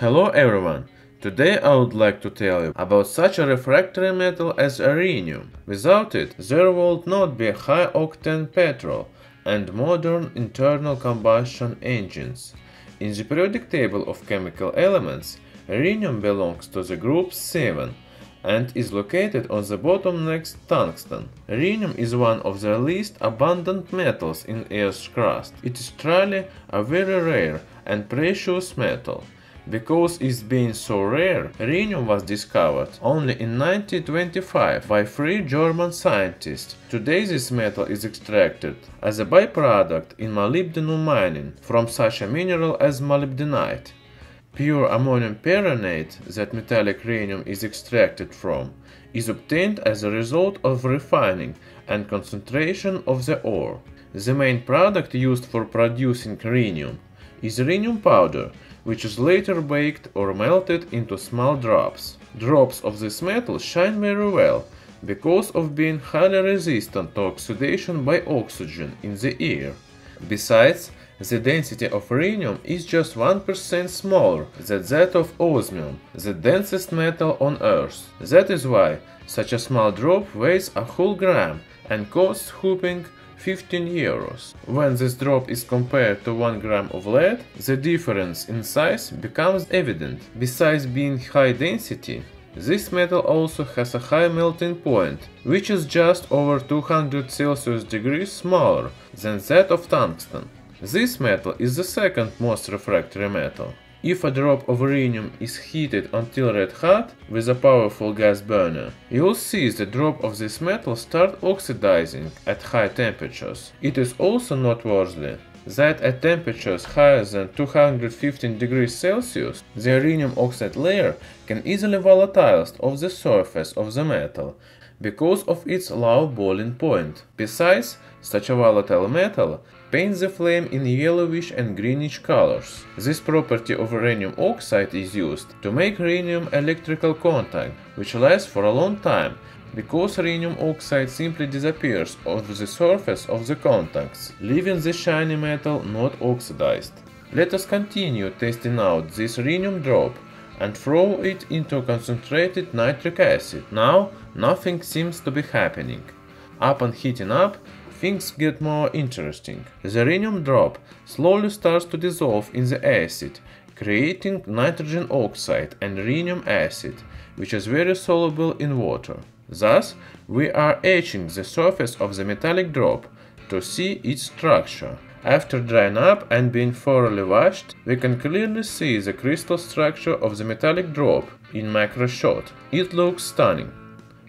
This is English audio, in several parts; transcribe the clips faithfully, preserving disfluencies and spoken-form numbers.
Hello everyone! Today I would like to tell you about such a refractory metal as rhenium. Without it, there would not be high-octane petrol and modern internal combustion engines. In the periodic table of chemical elements, rhenium belongs to the group seven and is located on the bottom next tungsten. Rhenium is one of the least abundant metals in Earth's crust. It is truly a very rare and precious metal. Because it being so rare, rhenium was discovered only in nineteen twenty-five by three German scientists. Today this metal is extracted as a byproduct in molybdenum mining from such a mineral as molybdenite. Pure ammonium perrhenate that metallic rhenium is extracted from is obtained as a result of refining and concentration of the ore. The main product used for producing rhenium is rhenium powder, which is later baked or melted into small drops. Drops of this metal shine very well because of being highly resistant to oxidation by oxygen in the air. Besides, the density of rhenium is just one percent smaller than that of osmium, the densest metal on Earth. That is why such a small drop weighs a whole gram and costs whopping fifteen euros. When this drop is compared to one gram of lead, the difference in size becomes evident. Besides being high density, this metal also has a high melting point, which is just over two hundred Celsius degrees smaller than that of tungsten. This metal is the second most refractory metal. If a drop of rhenium is heated until red hot with a powerful gas burner, you'll see the drop of this metal start oxidizing at high temperatures. It is also noteworthy that at temperatures higher than two hundred fifteen degrees Celsius, the rhenium oxide layer can easily volatilize off the surface of the metal because of its low boiling point. Besides, such a volatile metal paints the flame in yellowish and greenish colors. This property of rhenium oxide is used to make rhenium electrical contact, which lasts for a long time, because rhenium oxide simply disappears off the surface of the contacts, leaving the shiny metal not oxidized. Let us continue testing out this rhenium drop and throw it into concentrated nitric acid. Now, nothing seems to be happening. Upon heating up, things get more interesting. The rhenium drop slowly starts to dissolve in the acid, creating nitrogen oxide and rhenium acid, which is very soluble in water. Thus, we are etching the surface of the metallic drop to see its structure. After drying up and being thoroughly washed, we can clearly see the crystal structure of the metallic drop in macro shot. It looks stunning.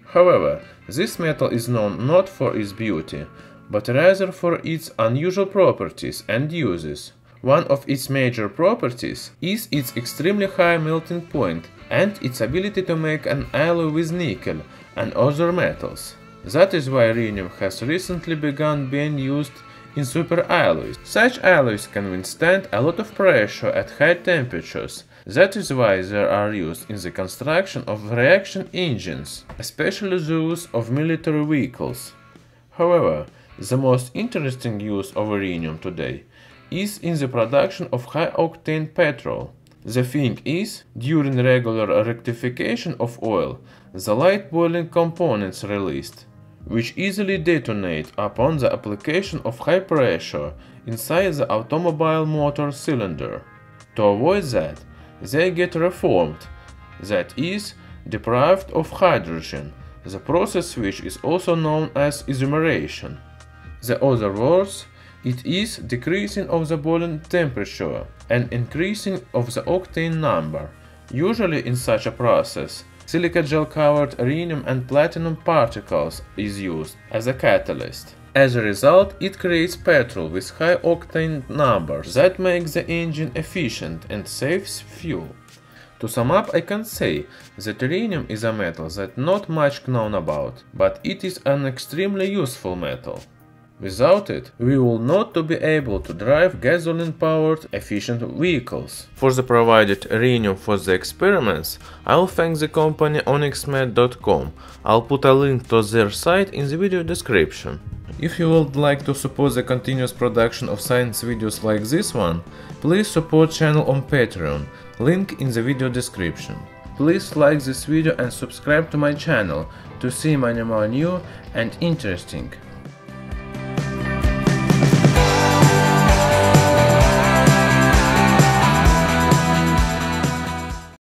However, this metal is known not for its beauty, but rather for its unusual properties and uses. One of its major properties is its extremely high melting point and its ability to make an alloy with nickel and other metals. That is why rhenium has recently begun being used in superalloys. Such alloys can withstand a lot of pressure at high temperatures. That is why they are used in the construction of reaction engines, especially those of military vehicles. However, the most interesting use of rhenium today is in the production of high-octane petrol. The thing is, during regular rectification of oil, the light boiling components released, which easily detonate upon the application of high pressure inside the automobile motor cylinder. To avoid that, they get reformed, that is, deprived of hydrogen, the process which is also known as isomerization. In other words, it is decreasing of the boiling temperature and increasing of the octane number. Usually in such a process, silica gel-covered rhenium and platinum particles is used as a catalyst. As a result, it creates petrol with high octane numbers that makes the engine efficient and saves fuel. To sum up, I can say that rhenium is a metal that not much known about, but it is an extremely useful metal. Without it, we will not be able to drive gasoline-powered efficient vehicles. For the provided rhenium for the experiments, I'll thank the company Onyxmet dot com. I'll put a link to their site in the video description. If you would like to support the continuous production of science videos like this one, please support channel on Patreon. Link in the video description. Please like this video and subscribe to my channel to see many more new and interesting